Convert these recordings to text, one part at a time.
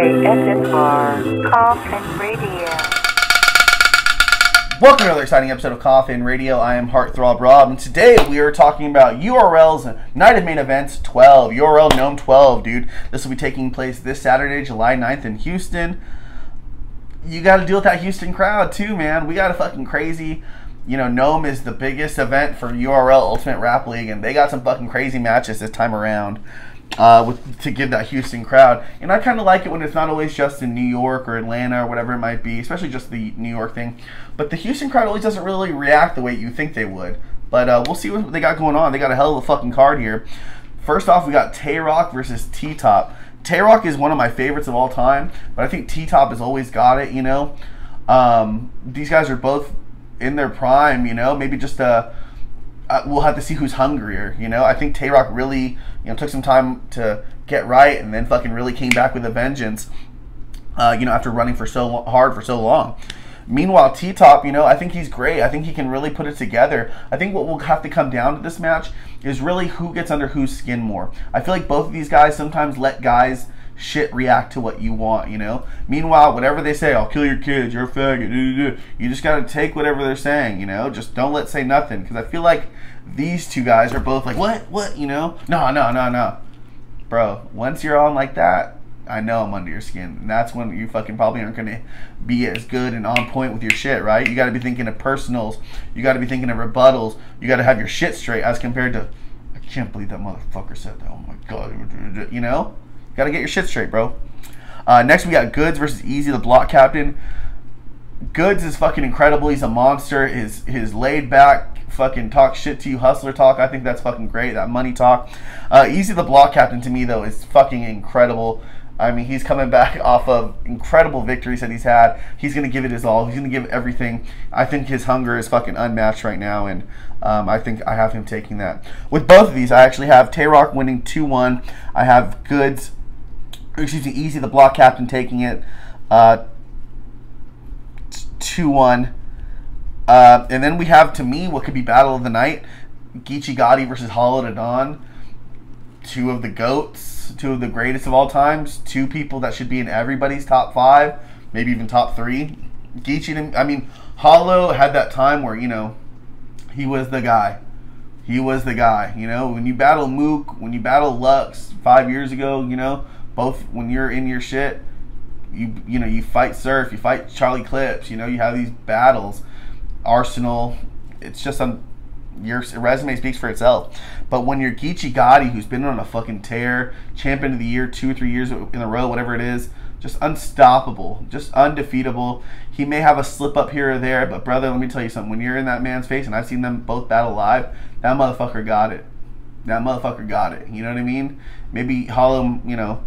KSSR Koffin Radio. Welcome to another exciting episode of Koffin Radio. I am Heartthrob Rob, and today we are talking about URL's Night of Main Events 12, URL Nome 12, dude. This will be taking place this Saturday, July 9th in Houston. You got to deal with that Houston crowd too, man. We got a fucking crazy... You know, Nome is the biggest event for URL Ultimate Rap League, and they got some fucking crazy matches this time around to give that Houston crowd. And I kind of like it when it's not always just in New York or Atlanta or whatever it might be, especially just the New York thing. But the Houston crowd always doesn't really react the way you think they would. But we'll see what they got going on. They got a hell of a fucking card here. First off, we got Tay Roc versus T-Top. Tay Roc is one of my favorites of all time, but I think T-Top has always got it, you know. These guys are both... in their prime, you know, maybe just we'll have to see who's hungrier, you know. I think Tay Roc really, you know, took some time to get right, and then fucking really came back with a vengeance, you know, after running for so hard for so long. Meanwhile, T-Top, you know, I think he's great. I think he can really put it together. I think what will have to come down to this match is really who gets under whose skin more. I feel like both of these guys sometimes let guys shit react to what you want, you know. Meanwhile, whatever they say, I'll kill your kids, you're a faggot, you just gotta take whatever they're saying, you know. Just don't let say nothing, because I feel like these two guys are both like, what, you know, no, bro. Once you're on like that, I know I'm under your skin, and that's when you fucking probably aren't gonna be as good and on point with your shit, right? You gotta be thinking of personals, you gotta be thinking of rebuttals, you gotta have your shit straight, as compared to, I can't believe that motherfucker said that, oh my god, you know. Gotta get your shit straight, bro. Next, we got Goodz versus Eazy the Block Captain. Goodz is fucking incredible. He's a monster. His laid back fucking talk shit to you hustler talk. I think that's fucking great. That money talk. Eazy the Block Captain to me though is fucking incredible. I mean, he's coming back off of incredible victories that he's had. He's gonna give it his all. He's gonna give everything. I think his hunger is fucking unmatched right now, and I think I have him taking that. With both of these, I actually have Tay Roc winning 2-1. I have Goodz. Excuse me, Eazy the Block Captain taking it 2-1. And then we have, to me, what could be Battle of the Night. Geechi Gotti versus Hollow Da Don. Two of the GOATs, two of the greatest of all times, two people that should be in everybody's top 5, maybe even top 3. Geechi, I mean, Hollow had that time where, you know, he was the guy. He was the guy, you know. When you battle Mook, when you battle Lux 5 years ago, you know, both when you're in your shit, you know, you fight Surf, you fight Charlie Clips, you know, you have these battles, Arsenal. It's just your resume speaks for itself. But when you're Geechi Gotti, who's been on a fucking tear, champion of the year 2 or 3 years in a row, whatever it is, just unstoppable, just undefeatable. He may have a slip up here or there, but brother, let me tell you something. When you're in that man's face, and I've seen them both battle live, that motherfucker got it. That motherfucker got it. You know what I mean? Maybe Hollow, you know.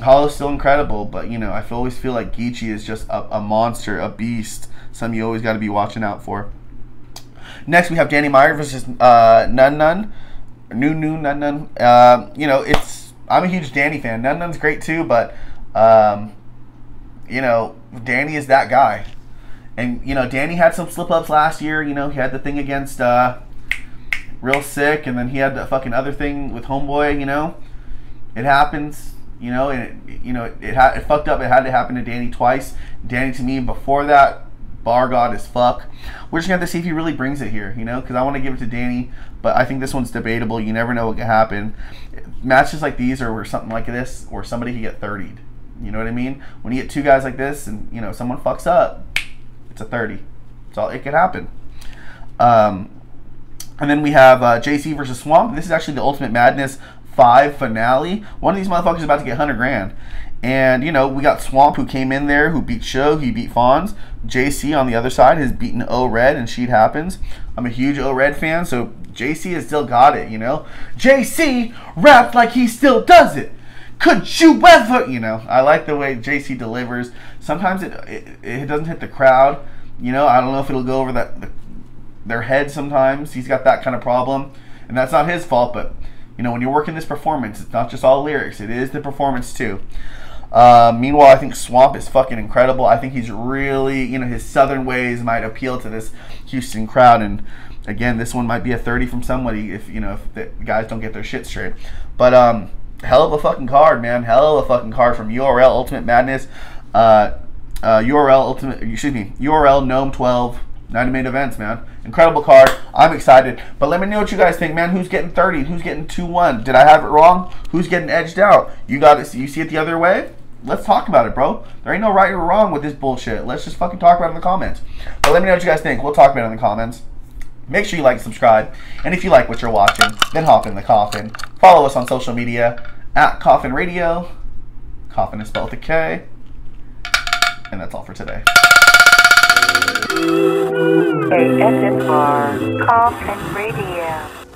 Hollow's still incredible, but, you know, I always feel like Geechi is just a monster, a beast, something you always got to be watching out for. Next, we have Danny Myers versus Nunn Nunn. You know, I'm a huge Danny fan. Nunn Nunn's great, too, but, you know, Danny is that guy. And, you know, Danny had some slip-ups last year. You know, he had the thing against Real Sikh, and then he had the fucking other thing with Homeboy, you know. It happens. You know, and it fucked up. It had to happen to Danny twice. Danny, to me, before that, bar god as fuck. We're just gonna have to see if he really brings it here, you know, because I want to give it to Danny, but I think this one's debatable. You never know what can happen. Matches like these, or something like this, or somebody can get 30'd. You know what I mean? When you get two guys like this, and you know someone fucks up, it's a 30. It's all it could happen. And then we have JC versus Swamp. This is actually the Ultimate Madness 5 finale. One of these motherfuckers is about to get 100 grand, and you know we got Swamp, who came in there, who beat Sho, he beat Fawns. JC on the other side has beaten O Red, and shit happens. I'm a huge O Red fan, so JC has still got it, you know. JC raps like he still does it. Could you ever, you know? I like the way JC delivers. Sometimes it doesn't hit the crowd, you know. I don't know if it'll go over their head sometimes. He's got that kind of problem, and that's not his fault, but. You know, when you're working this performance, it's not just all lyrics. It is the performance, too. Meanwhile, I think Swamp is fucking incredible. I think he's really, you know, his southern ways might appeal to this Houston crowd. And, again, this one might be a 30 from somebody if the guys don't get their shit straight. But Hell of a fucking card, man. Hell of a fucking card from URL Ultimate Madness. URL Ultimate, excuse me, URL Nome 12, 90 main events, man. Incredible card. I'm excited. But let me know what you guys think, man. Who's getting 30? Who's getting 2-1? Did I have it wrong? Who's getting edged out? You got it. You see it the other way? Let's talk about it, bro. There ain't no right or wrong with this bullshit. Let's just fucking talk about it in the comments. But let me know what you guys think. We'll talk about it in the comments. Make sure you like and subscribe. And if you like what you're watching, then hop in the coffin. Follow us on social media at Koffin Radio. Koffin is spelled with a K. And that's all for today. KSNR Koffin Radio.